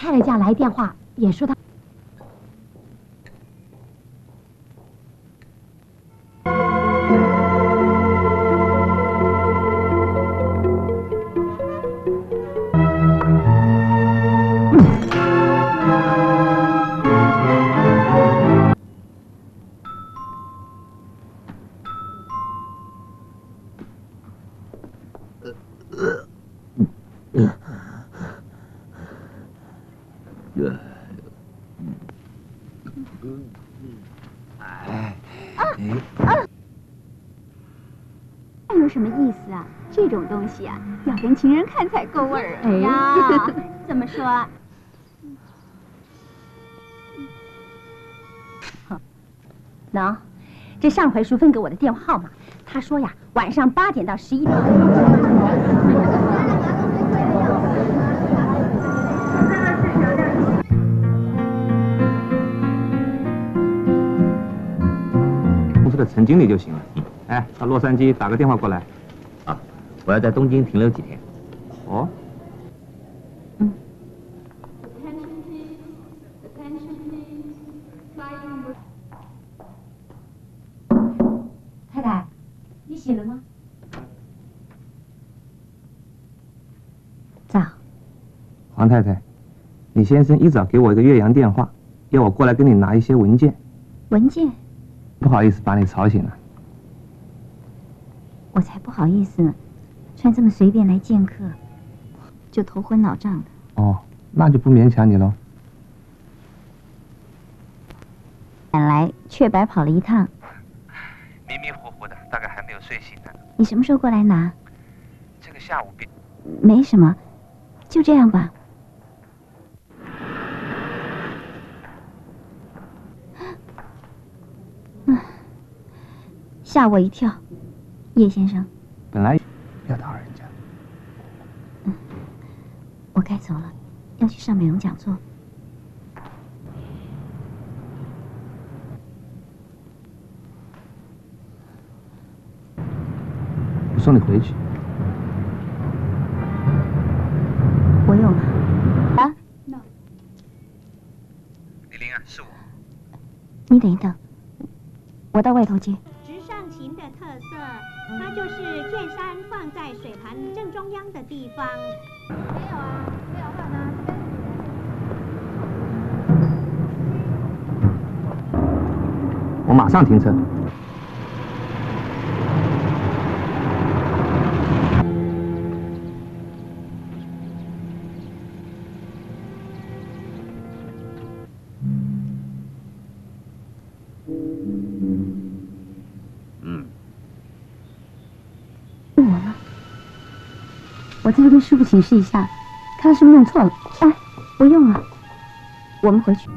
太太家来电话也说她。 这种东西啊，要跟情人看才够味儿啊！哎呀，这么说，喏，这上回淑芬给我的电话号码，她说呀，晚上8点到11点。公司的陈经理就行了。哎，到洛杉矶打个电话过来。 我要在东京停留几天。哦。嗯。太太，你洗了吗？早。黄太太，你先生一早给我一个岳阳电话，要我过来跟你拿一些文件。文件？不好意思，把你吵醒了。我才不好意思呢。 穿这么随便来见客，就头昏脑胀的。哦，那就不勉强你喽。赶来却白跑了一趟，迷迷糊糊的，大概还没有睡醒呢。你什么时候过来拿？这个下午别。没什么，就这样吧。嗯，吓我一跳，叶先生。本来。 不要打扰人家。嗯，我该走了，要去上美容讲座。我送你回去。我有吗？啊 ？No。李玲啊，是我。你等一等，我到外头接。 它就是券商放在水盘正中央的地方。没有啊，没有换啊，这边是。我马上停车。我再跟师傅请示一下，看是不是弄错了。哎，不用了，我们回去。